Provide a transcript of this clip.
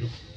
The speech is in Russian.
люблю.